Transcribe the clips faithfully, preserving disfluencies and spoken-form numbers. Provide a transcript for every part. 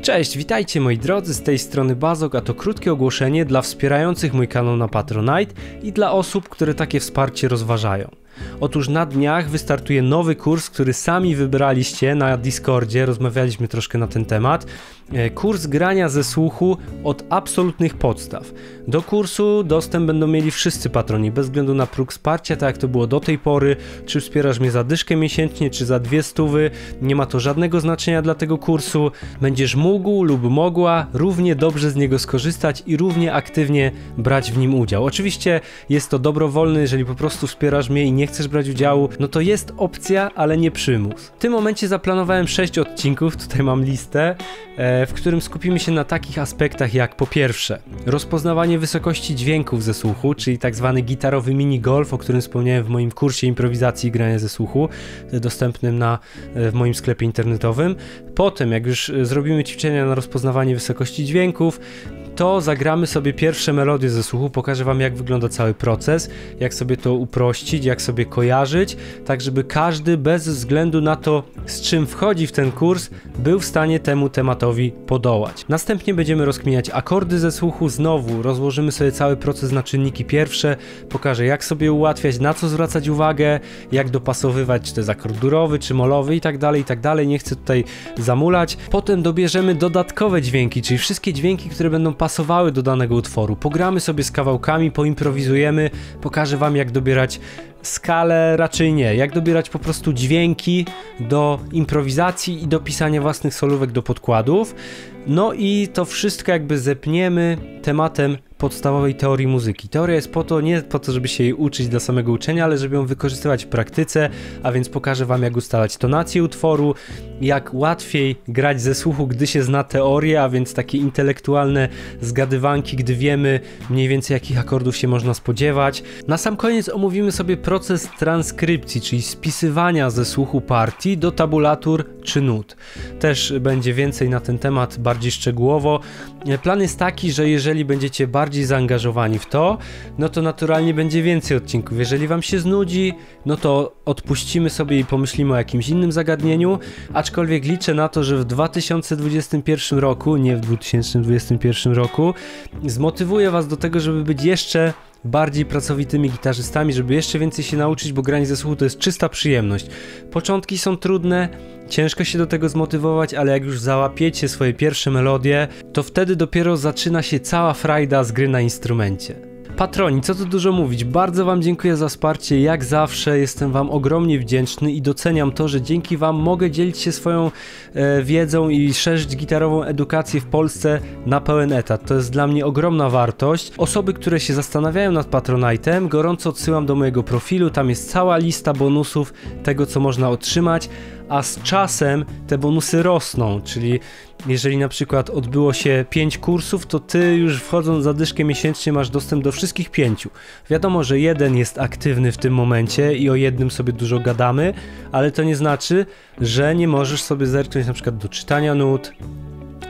Cześć, witajcie moi drodzy, z tej strony Bazok, a to krótkie ogłoszenie dla wspierających mój kanał na Patronite i dla osób, które takie wsparcie rozważają. Otóż na dniach wystartuje nowy kurs, który sami wybraliście na Discordzie, rozmawialiśmy troszkę na ten temat. Kurs grania ze słuchu od absolutnych podstaw. Do kursu dostęp będą mieli wszyscy patroni, bez względu na próg wsparcia, tak jak to było do tej pory. Czy wspierasz mnie za dyszkę miesięcznie, czy za dwie stówy, nie ma to żadnego znaczenia dla tego kursu. Będziesz mógł lub mogła równie dobrze z niego skorzystać i równie aktywnie brać w nim udział. Oczywiście jest to dobrowolne, jeżeli po prostu wspierasz mnie i nie chcesz brać udziału, no to jest opcja, ale nie przymus. W tym momencie zaplanowałem sześć odcinków, tutaj mam listę, w którym skupimy się na takich aspektach jak po pierwsze rozpoznawanie wysokości dźwięków ze słuchu, czyli tak zwany gitarowy mini golf, o którym wspomniałem w moim kursie improwizacji i grania ze słuchu, dostępnym na, w moim sklepie internetowym. Potem, jak już zrobimy ćwiczenia na rozpoznawanie wysokości dźwięków, to zagramy sobie pierwsze melodie ze słuchu, pokażę wam jak wygląda cały proces, jak sobie to uprościć, jak sobie kojarzyć, tak żeby każdy bez względu na to, z czym wchodzi w ten kurs, był w stanie temu tematowi podołać. Następnie będziemy rozkminiać akordy ze słuchu, znowu rozłożymy sobie cały proces na czynniki pierwsze, pokażę jak sobie ułatwiać, na co zwracać uwagę, jak dopasowywać, czy to jest akord durowy, czy molowy i tak dalej, i tak dalej, nie chcę tutaj zamulać. Potem dobierzemy dodatkowe dźwięki, czyli wszystkie dźwięki, które będą pasowały do danego utworu. Pogramy sobie z kawałkami, poimprowizujemy, pokażę wam jak dobierać skalę, raczej nie, jak dobierać po prostu dźwięki do improwizacji i do pisania własnych solówek do podkładów. No i to wszystko jakby zepniemy tematem podstawowej teorii muzyki. Teoria jest po to, nie po to, żeby się jej uczyć dla samego uczenia, ale żeby ją wykorzystywać w praktyce, a więc pokażę wam jak ustalać tonację utworu, jak łatwiej grać ze słuchu, gdy się zna teorię, a więc takie intelektualne zgadywanki, gdy wiemy mniej więcej jakich akordów się można spodziewać. Na sam koniec omówimy sobie proces transkrypcji, czyli spisywania ze słuchu partii do tabulatur czy nut. Też będzie więcej na ten temat bardziej szczegółowo. Plan jest taki, że jeżeli będziecie bardziej zaangażowani w to, no to naturalnie będzie więcej odcinków. Jeżeli wam się znudzi, no to odpuścimy sobie i pomyślimy o jakimś innym zagadnieniu, aczkolwiek liczę na to, że w dwa tysiące dwudziestym pierwszym roku, nie w dwa tysiące dwudziestym pierwszym roku, zmotywuję was do tego, żeby być jeszcze bardziej pracowitymi gitarzystami, żeby jeszcze więcej się nauczyć, bo granie ze słuchu to jest czysta przyjemność. Początki są trudne, ciężko się do tego zmotywować, ale jak już załapiecie swoje pierwsze melodie, to wtedy dopiero zaczyna się cała frajda z gry na instrumencie. Patroni, co tu dużo mówić, bardzo wam dziękuję za wsparcie, jak zawsze jestem wam ogromnie wdzięczny i doceniam to, że dzięki wam mogę dzielić się swoją e, wiedzą i szerzyć gitarową edukację w Polsce na pełen etat. To jest dla mnie ogromna wartość. Osoby, które się zastanawiają nad Patronite'em, gorąco odsyłam do mojego profilu, tam jest cała lista bonusów tego, co można otrzymać, a z czasem te bonusy rosną, czyli jeżeli na przykład odbyło się pięć kursów, to ty już wchodząc za dyszkę miesięcznie masz dostęp do wszystkich pięciu. Wiadomo, że jeden jest aktywny w tym momencie i o jednym sobie dużo gadamy, ale to nie znaczy, że nie możesz sobie zerknąć na przykład do czytania nut,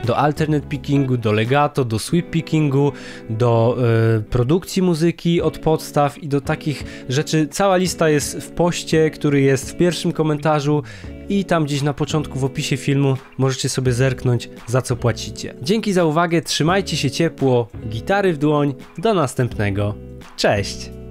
do alternate pickingu, do legato, do sweep pickingu, do y, produkcji muzyki od podstaw i do takich rzeczy. Cała lista jest w poście, który jest w pierwszym komentarzu i tam gdzieś na początku w opisie filmu możecie sobie zerknąć, za co płacicie. Dzięki za uwagę, trzymajcie się ciepło, gitary w dłoń, do następnego, cześć!